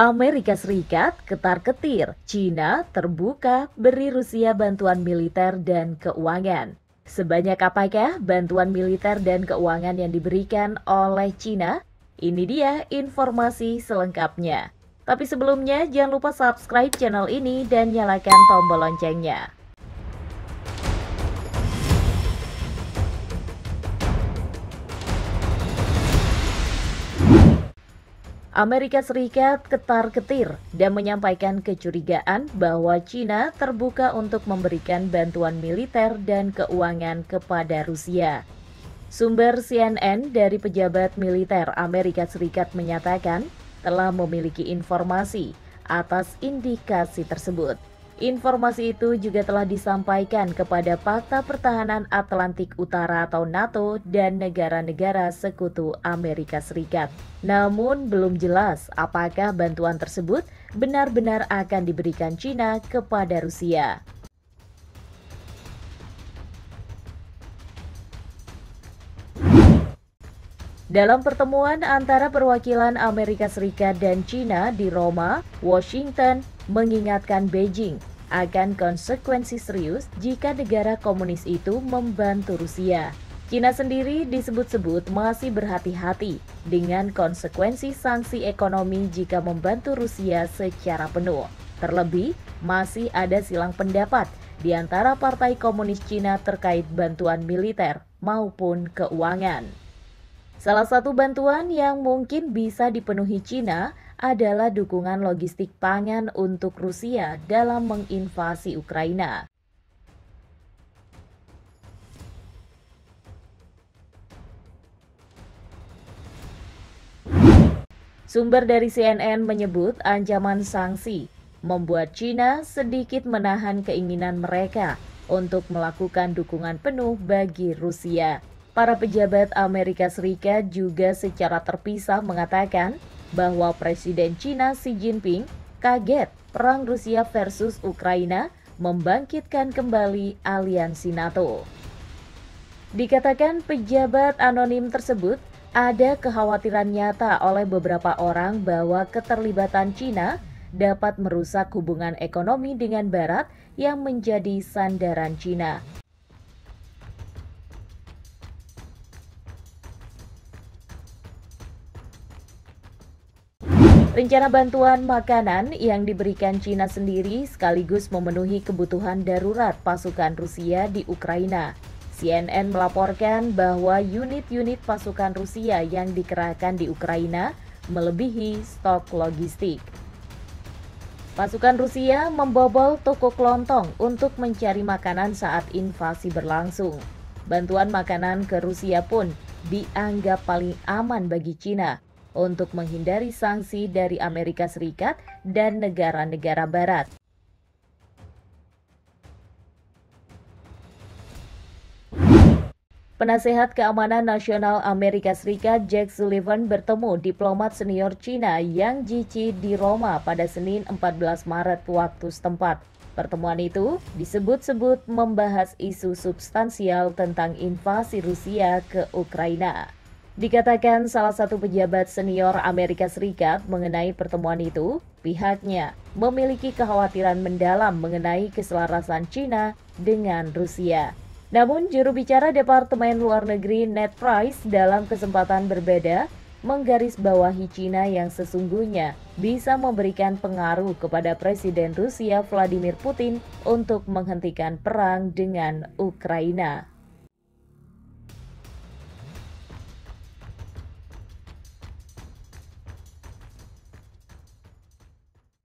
Amerika Serikat ketar-ketir, China terbuka beri Rusia bantuan militer dan keuangan. Sebanyak apakah bantuan militer dan keuangan yang diberikan oleh China? Ini dia informasi selengkapnya. Tapi sebelumnya jangan lupa subscribe channel ini dan nyalakan tombol loncengnya. Amerika Serikat ketar-ketir dan menyampaikan kecurigaan bahwa China terbuka untuk memberikan bantuan militer dan keuangan kepada Rusia. Sumber CNN dari pejabat militer Amerika Serikat menyatakan telah memiliki informasi atas indikasi tersebut. Informasi itu juga telah disampaikan kepada Pakta Pertahanan Atlantik Utara atau NATO dan negara-negara sekutu Amerika Serikat. Namun belum jelas apakah bantuan tersebut benar-benar akan diberikan China kepada Rusia. Dalam pertemuan antara perwakilan Amerika Serikat dan China di Roma, Washington mengingatkan Beijing akan konsekuensi serius jika negara komunis itu membantu Rusia. China sendiri disebut-sebut masih berhati-hati dengan konsekuensi sanksi ekonomi jika membantu Rusia secara penuh. Terlebih, masih ada silang pendapat di antara Partai Komunis China terkait bantuan militer maupun keuangan. Salah satu bantuan yang mungkin bisa dipenuhi China adalah dukungan logistik pangan untuk Rusia dalam menginvasi Ukraina. Sumber dari CNN menyebut ancaman sanksi membuat China sedikit menahan keinginan mereka untuk melakukan dukungan penuh bagi Rusia. Para pejabat Amerika Serikat juga secara terpisah mengatakan bahwa Presiden China Xi Jinping kaget perang Rusia versus Ukraina membangkitkan kembali aliansi NATO. Dikatakan pejabat anonim tersebut, ada kekhawatiran nyata oleh beberapa orang bahwa keterlibatan China dapat merusak hubungan ekonomi dengan Barat yang menjadi sandaran China. Rencana bantuan makanan yang diberikan China sendiri sekaligus memenuhi kebutuhan darurat pasukan Rusia di Ukraina. CNN melaporkan bahwa unit-unit pasukan Rusia yang dikerahkan di Ukraina melebihi stok logistik. Pasukan Rusia membobol toko kelontong untuk mencari makanan saat invasi berlangsung. Bantuan makanan ke Rusia pun dianggap paling aman bagi China untuk menghindari sanksi dari Amerika Serikat dan negara-negara Barat. Penasehat Keamanan Nasional Amerika Serikat Jack Sullivan bertemu diplomat senior China Yang Jici di Roma pada Senin 14 Maret waktu setempat. Pertemuan itu disebut-sebut membahas isu substansial tentang invasi Rusia ke Ukraina. Dikatakan salah satu pejabat senior Amerika Serikat mengenai pertemuan itu, pihaknya memiliki kekhawatiran mendalam mengenai keselarasan China dengan Rusia. Namun, juru bicara Departemen Luar Negeri Ned Price dalam kesempatan berbeda menggarisbawahi China yang sesungguhnya bisa memberikan pengaruh kepada Presiden Rusia Vladimir Putin untuk menghentikan perang dengan Ukraina.